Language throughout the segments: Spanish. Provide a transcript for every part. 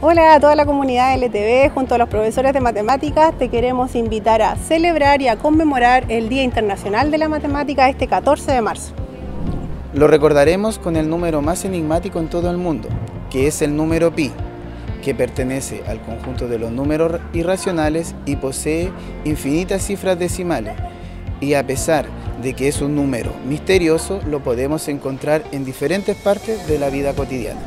Hola a toda la comunidad LTV, junto a los profesores de matemáticas te queremos invitar a celebrar y a conmemorar el Día Internacional de la Matemática este 14 de marzo. Lo recordaremos con el número más enigmático en todo el mundo, que es el número pi, que pertenece al conjunto de los números irracionales y posee infinitas cifras decimales. Y a pesar de que es un número misterioso, lo podemos encontrar en diferentes partes de la vida cotidiana.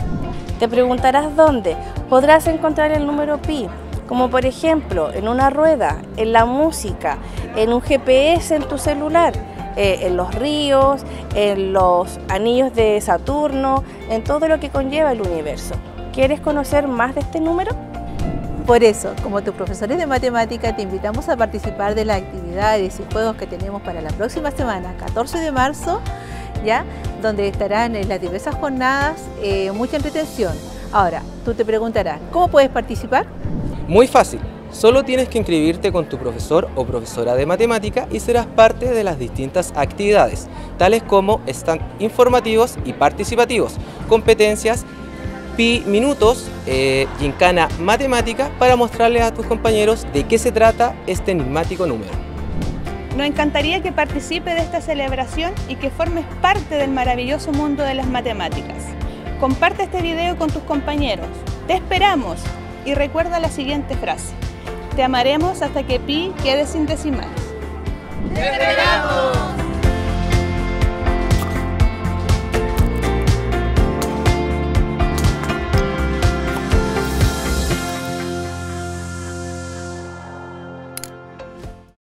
Te preguntarás dónde podrás encontrar el número pi, como por ejemplo en una rueda, en la música, en un GPS en tu celular, en los ríos, en los anillos de Saturno, en todo lo que conlleva el universo. ¿Quieres conocer más de este número? Por eso, como tus profesores de matemática, te invitamos a participar de las actividades y juegos que tenemos para la próxima semana, 14 de marzo, ¿ya? Donde estarán en las diversas jornadas mucha entretención. Ahora, tú te preguntarás, ¿cómo puedes participar? Muy fácil, solo tienes que inscribirte con tu profesor o profesora de matemática y serás parte de las distintas actividades, tales como stand informativos y participativos, competencias, pi minutos, gincana matemática, para mostrarles a tus compañeros de qué se trata este enigmático número. Nos encantaría que participe de esta celebración y que formes parte del maravilloso mundo de las matemáticas. Comparte este video con tus compañeros. ¡Te esperamos! Y recuerda la siguiente frase. Te amaremos hasta que pi quede sin decimales. ¡Te esperamos!